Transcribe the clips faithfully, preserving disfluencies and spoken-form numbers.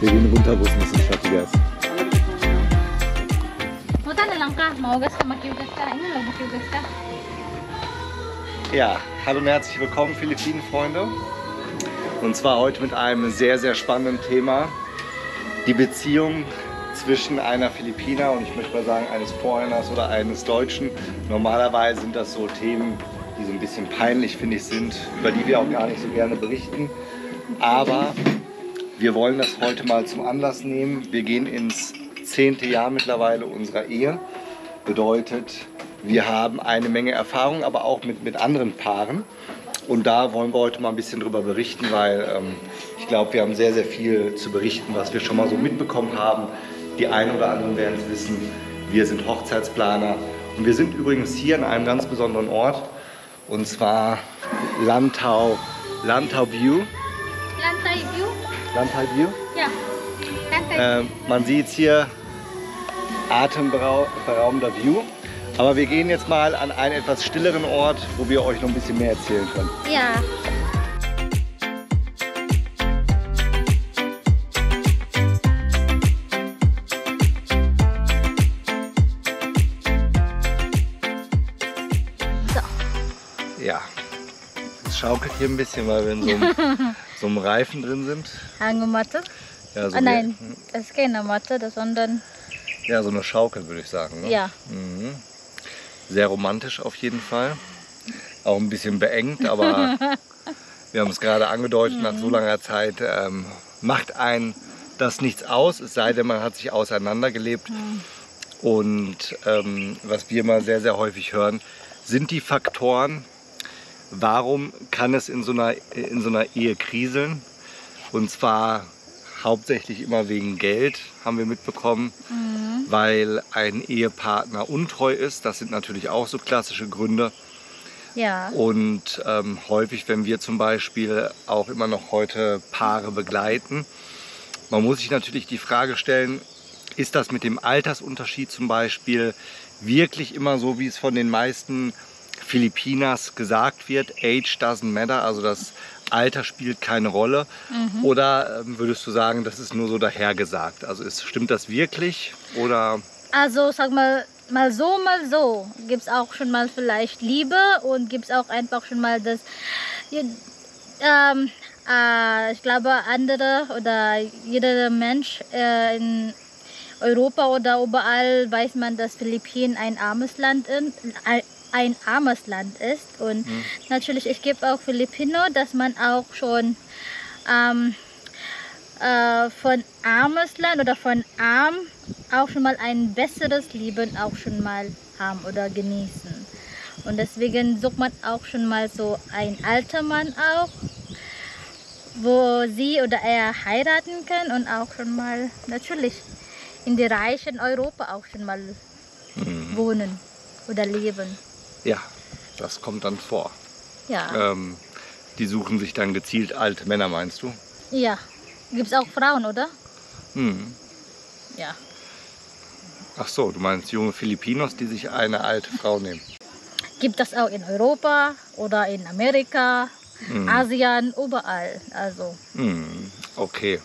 Wir gehen runter, wo es ein bisschen schattiger ist. Punta na lang ka. Mahugas ka, makiugas ka. Ano, makiugas ka. Ja, hallo und herzlich willkommen, Philippinen-Freunde. Und zwar heute mit einem sehr, sehr spannenden Thema. Die Beziehung zwischen einer Philippiner und ich möchte mal sagen eines Foreigners oder eines Deutschen. Normalerweise sind das so Themen, die so ein bisschen peinlich, finde ich, sind, über die wir auch gar nicht so gerne berichten. Aber wir wollen das heute mal zum Anlass nehmen. Wir gehen ins zehnte Jahr mittlerweile unserer Ehe. Bedeutet, wir haben eine Menge Erfahrung, aber auch mit, mit anderen Paaren. Und da wollen wir heute mal ein bisschen drüber berichten, weil ähm, ich glaube, wir haben sehr, sehr viel zu berichten, was wir schon mal so mitbekommen haben. Die einen oder anderen werden es wissen. Wir sind Hochzeitsplaner und wir sind übrigens hier an einem ganz besonderen Ort, und zwar Lantaw, Lantaw View. Lantaw View? Lantaw View? Ja. Lantaw View. Ähm, man sieht hier atemberaubender View. Aber wir gehen jetzt mal an einen etwas stilleren Ort, wo wir euch noch ein bisschen mehr erzählen können. Ja. So. Ja. Es schaukelt hier ein bisschen, weil wir in so einem, so einem Reifen drin sind. Hängematte? Ja, so. Ah, nein, hier. Das ist keine Matte, das sondern... Ja, so eine Schaukel, würde ich sagen. Ne? Ja. Mhm. Sehr romantisch auf jeden Fall. Auch ein bisschen beengt, aber wir haben es gerade angedeutet, nach so langer Zeit ähm, macht ein das nichts aus, es sei denn, man hat sich auseinandergelebt. Mhm. Und ähm, was wir mal sehr, sehr häufig hören, sind die Faktoren, warum kann es in so einer, in so einer Ehe kriseln? Und zwar hauptsächlich immer wegen Geld, haben wir mitbekommen. Mhm. Weil ein Ehepartner untreu ist. Das sind natürlich auch so klassische Gründe. Ja. Und ähm, häufig, wenn wir zum Beispiel auch immer noch heute Paare begleiten, man muss sich natürlich die Frage stellen, ist das mit dem Altersunterschied zum Beispiel wirklich immer so, wie es von den meisten Filipinas gesagt wird, age doesn't matter, also das Alter spielt keine Rolle. Mhm. Oder würdest du sagen, das ist nur so dahergesagt? Also ist, stimmt das wirklich? Oder? Also sag mal, mal so, mal so. Gibt es auch schon mal vielleicht Liebe und gibt es auch einfach schon mal das... Ähm, äh, ich glaube, andere oder jeder Mensch äh, in Europa oder überall weiß man, dass Philippinen ein armes Land ist. ein armes Land ist und mhm. natürlich, ich gebe auch Filipino, dass man auch schon ähm, äh, von armes Land oder von arm auch schon mal ein besseres Leben auch schon mal haben oder genießen, und deswegen sucht man auch schon mal so einen alten Mann auch, wo sie oder er heiraten kann und auch schon mal natürlich in die reichen Europa auch schon mal mhm. wohnen oder leben. Ja, das kommt dann vor. Ja. Ähm, die suchen sich dann gezielt alte Männer, meinst du? Ja. Gibt es auch Frauen, oder? Mhm. Ja. Ach so, du meinst junge Filipinos, die sich eine alte Frau nehmen. Gibt das auch in Europa oder in Amerika, mhm. Asien, überall. Also. Mhm. Okay.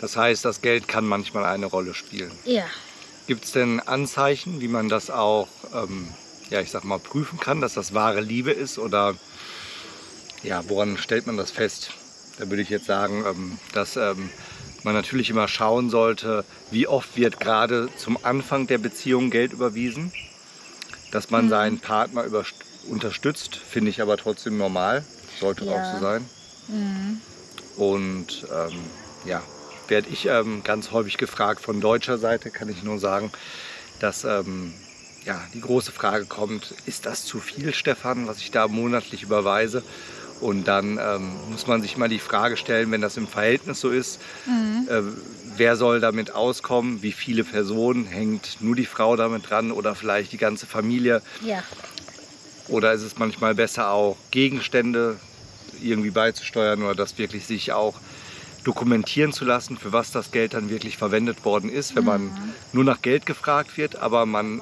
Das heißt, das Geld kann manchmal eine Rolle spielen. Ja. Gibt es denn Anzeichen, wie man das auch... Ähm, ja, ich sag mal, prüfen kann, dass das wahre Liebe ist, oder ja, woran stellt man das fest? Da würde ich jetzt sagen, dass man natürlich immer schauen sollte, wie oft wird gerade zum Anfang der Beziehung Geld überwiesen, dass man mhm. seinen Partner über, unterstützt, finde ich aber trotzdem normal, sollte ja. auch so sein. Mhm. Und ähm, ja, werde ich ähm, ganz häufig gefragt von deutscher Seite, kann ich nur sagen, dass ähm, ja, die große Frage kommt, ist das zu viel, Stefan, was ich da monatlich überweise? Und dann ähm, muss man sich mal die Frage stellen, wenn das im Verhältnis so ist, mhm. äh, wer soll damit auskommen, wie viele Personen, hängt nur die Frau damit dran oder vielleicht die ganze Familie? Ja. Oder ist es manchmal besser auch, Gegenstände irgendwie beizusteuern oder dass wirklich sich auch dokumentieren zu lassen, für was das Geld dann wirklich verwendet worden ist, wenn man nur nach Geld gefragt wird, aber man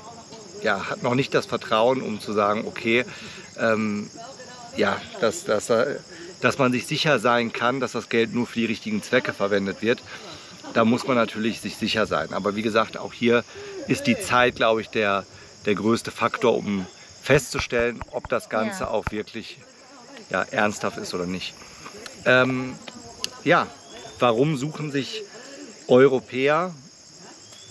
ja, hat noch nicht das Vertrauen, um zu sagen, okay, ähm, ja, dass, dass, dass man sich sicher sein kann, dass das Geld nur für die richtigen Zwecke verwendet wird. Da muss man natürlich sich sicher sein. Aber wie gesagt, auch hier ist die Zeit, glaube ich, der, der größte Faktor, um festzustellen, ob das Ganze ja. auch wirklich ja, ernsthaft ist oder nicht. Ähm, ja, warum suchen sich Europäer,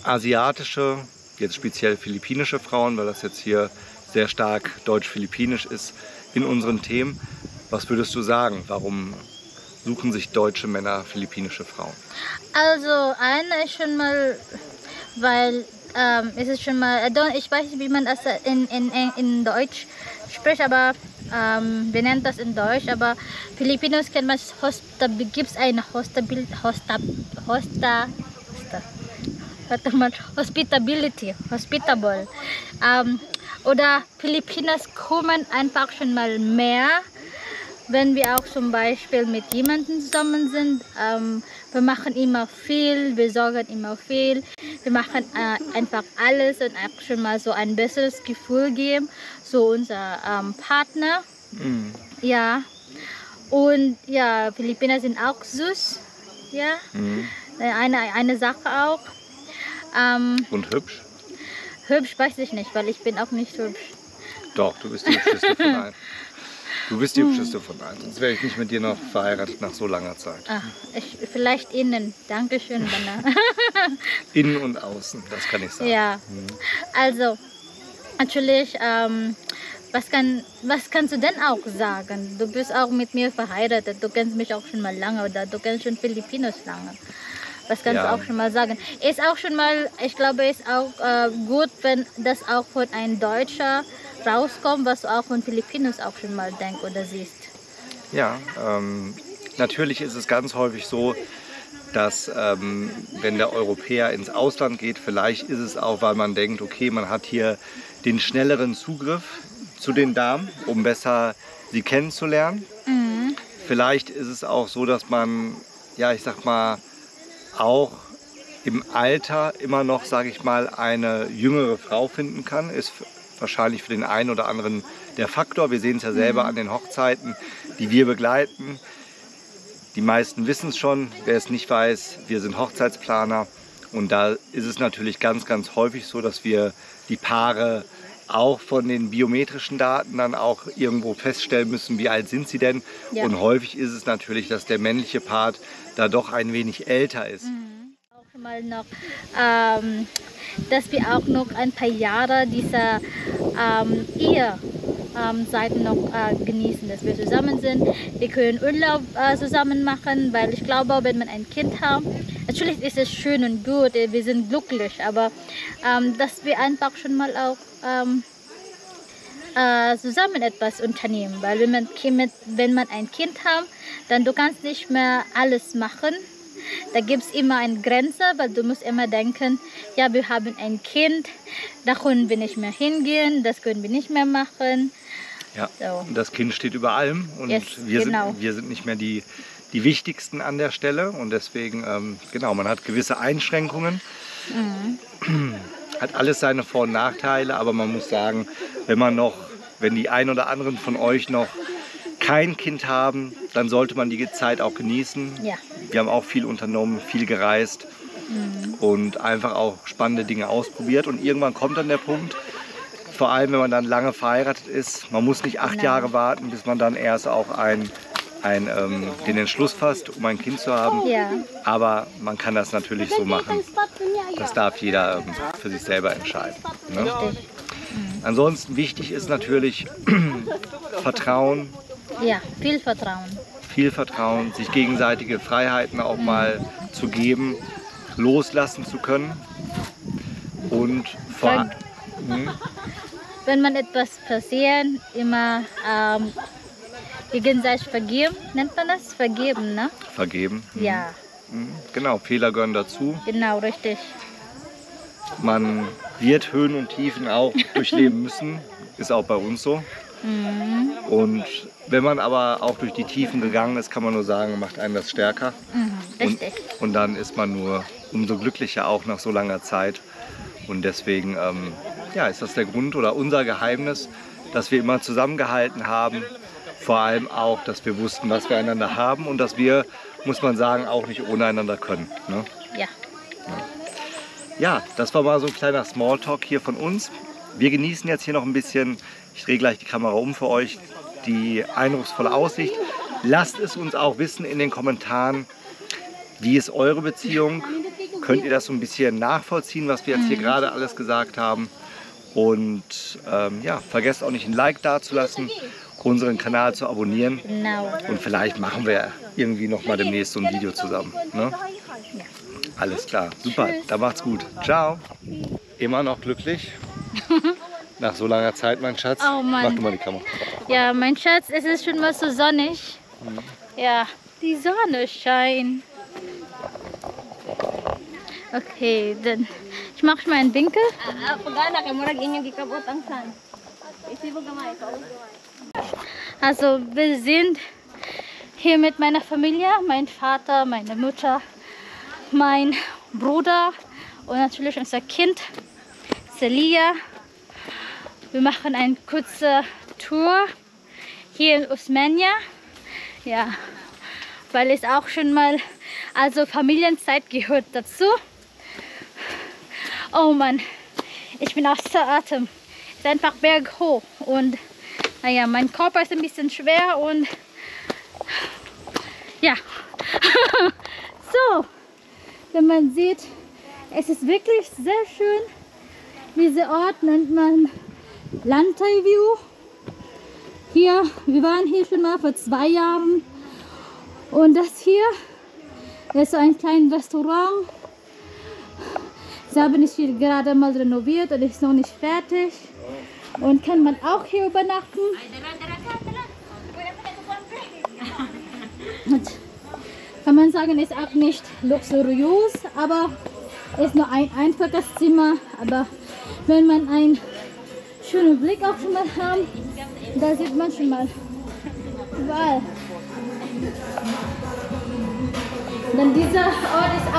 asiatische, jetzt speziell philippinische Frauen, weil das jetzt hier sehr stark deutsch-philippinisch ist in unseren Themen. Was würdest du sagen, warum suchen sich deutsche Männer philippinische Frauen? Also eine ist schon mal, weil ähm, es ist schon mal, ich weiß nicht, wie man das in, in, in Deutsch spricht, aber ähm, wir nennen das in Deutsch, aber Filipinos kennt man, gibt es eine Hostabil, Hosta, Hosta, Hosta. Hospitability, hospitable. Ähm, oder Filipinos kommen einfach schon mal mehr, wenn wir auch zum Beispiel mit jemandem zusammen sind. Ähm, wir machen immer viel, wir sorgen immer viel, wir machen äh, einfach alles und auch schon mal so ein besseres Gefühl geben, so unser ähm, Partner. Mm. Ja, und ja, Philippiner sind auch süß, ja, mm. eine, eine Sache auch. Ähm, und hübsch? Hübsch weiß ich nicht, weil ich bin auch nicht hübsch. Doch, du bist die hübscheste von allen. Du bist die hübscheste von allen, sonst wäre ich nicht mit dir noch verheiratet nach so langer Zeit. Ach, ich, vielleicht innen, dankeschön, Banner. Innen und außen, das kann ich sagen. Ja, mhm. Also natürlich, ähm, was, kann, was kannst du denn auch sagen? Du bist auch mit mir verheiratet, du kennst mich auch schon mal lange oder du kennst schon Filipinos lange. Das kannst ja. du auch schon mal sagen. Ist auch schon mal, ich glaube, ist auch äh, gut, wenn das auch von einem Deutscher rauskommt, was du auch von Filipinos auch schon mal denkst oder siehst. Ja, ähm, natürlich ist es ganz häufig so, dass ähm, wenn der Europäer ins Ausland geht, vielleicht ist es auch, weil man denkt, okay, man hat hier den schnelleren Zugriff zu den Damen, um besser sie kennenzulernen. Mhm. Vielleicht ist es auch so, dass man, ja, ich sag mal, auch im Alter immer noch, sage ich mal, eine jüngere Frau finden kann, ist wahrscheinlich für den einen oder anderen der Faktor. Wir sehen es ja selber an den Hochzeiten, die wir begleiten. Die meisten wissen es schon, wer es nicht weiß, wir sind Hochzeitsplaner und da ist es natürlich ganz, ganz häufig so, dass wir die Paare auch von den biometrischen Daten dann auch irgendwo feststellen müssen, wie alt sind sie denn. Ja. Und häufig ist es natürlich, dass der männliche Part da doch ein wenig älter ist. Mhm. Auch mal noch, ähm, dass wir auch noch ein paar Jahre dieser ähm, Ehe ähm, Seiten noch äh, genießen, dass wir zusammen sind. Wir können Urlaub äh, zusammen machen, weil ich glaube, wenn man ein Kind hat, natürlich ist es schön und gut, wir sind glücklich, aber ähm, dass wir einfach schon mal auch ähm, äh, zusammen etwas unternehmen, weil wenn man, wenn man ein Kind hat, dann du kannst nicht mehr alles machen. Da gibt es immer eine Grenze, weil du musst immer denken, ja, wir haben ein Kind, da können wir nicht mehr hingehen, das können wir nicht mehr machen. Ja, so. Das Kind steht über allem und yes, wir, genau. sind, wir sind nicht mehr die, die Wichtigsten an der Stelle und deswegen, ähm, genau, man hat gewisse Einschränkungen, mhm. hat alles seine Vor- und Nachteile, aber man muss sagen, wenn man noch, wenn die ein oder anderen von euch noch kein Kind haben, dann sollte man die Zeit auch genießen. Ja. Wir haben auch viel unternommen, viel gereist mhm. und einfach auch spannende Dinge ausprobiert und irgendwann kommt dann der Punkt, vor allem wenn man dann lange verheiratet ist, man muss nicht acht Nein. Jahre warten, bis man dann erst auch ein Ein, ähm, den Entschluss fasst, um ein Kind zu haben. Ja. Aber man kann das natürlich so machen. Das darf jeder ähm, für sich selber entscheiden. Ne? Ansonsten wichtig ist natürlich Vertrauen. Ja, viel Vertrauen. Viel Vertrauen, sich gegenseitige Freiheiten auch mhm. mal zu geben, loslassen zu können. Und vor wenn, wenn man etwas passieren, immer ähm, gegenseitig vergeben, nennt man das? Vergeben, ne? Vergeben. Mhm. Ja. Genau, Fehler gehören dazu. Genau, richtig. Man wird Höhen und Tiefen auch durchleben müssen, ist auch bei uns so. Mhm. Und wenn man aber auch durch die Tiefen gegangen ist, kann man nur sagen, macht einen das stärker. Mhm. Richtig. Und, und dann ist man nur umso glücklicher auch nach so langer Zeit. Und deswegen ähm, ja, ist das der Grund oder unser Geheimnis, dass wir immer zusammengehalten haben. Vor allem auch, dass wir wussten, was wir einander haben und dass wir, muss man sagen, auch nicht ohne einander können. Ne? Ja. Ja, das war mal so ein kleiner Smalltalk hier von uns. Wir genießen jetzt hier noch ein bisschen, ich drehe gleich die Kamera um für euch, die eindrucksvolle Aussicht. Lasst es uns auch wissen in den Kommentaren, wie ist eure Beziehung? Könnt ihr das so ein bisschen nachvollziehen, was wir jetzt hier gerade alles gesagt haben? Und ähm, ja, vergesst auch nicht, ein Like dazulassen, unseren Kanal zu abonnieren. Genau. Und vielleicht machen wir irgendwie noch mal demnächst so ein Video zusammen. Ne? Ja. Alles klar, super, dann macht's gut. Ciao. Immer noch glücklich. Nach so langer Zeit, mein Schatz. Oh Mann. Mach du mal die Kamera. Ja, mein Schatz, es ist schon mal so sonnig. Mhm. Ja, die Sonne scheint. Okay, dann ich mache mal einen Winkel. Also wir sind hier mit meiner Familie, mein Vater, meine Mutter, mein Bruder und natürlich unser Kind, Celia. Wir machen eine kurze Tour hier in Usmania. Ja, weil es auch schon mal, also Familienzeit gehört dazu. Oh Mann, ich bin außer Atem. Es ist einfach berghoch und naja, mein Körper ist ein bisschen schwer und ja. So, wenn man sieht, es ist wirklich sehr schön. Dieser Ort nennt man Lantaw View. Hier, wir waren hier schon mal vor zwei Jahren und das hier ist so ein kleines Restaurant. Sie haben nicht viel gerade mal renoviert und ist noch nicht fertig. Und kann man auch hier übernachten. Und kann man sagen, ist auch nicht luxuriös, aber ist nur ein einfaches Zimmer. Aber wenn man einen schönen Blick auch schon mal hat, da sieht man schon mal überall. Dann dieser Ort ist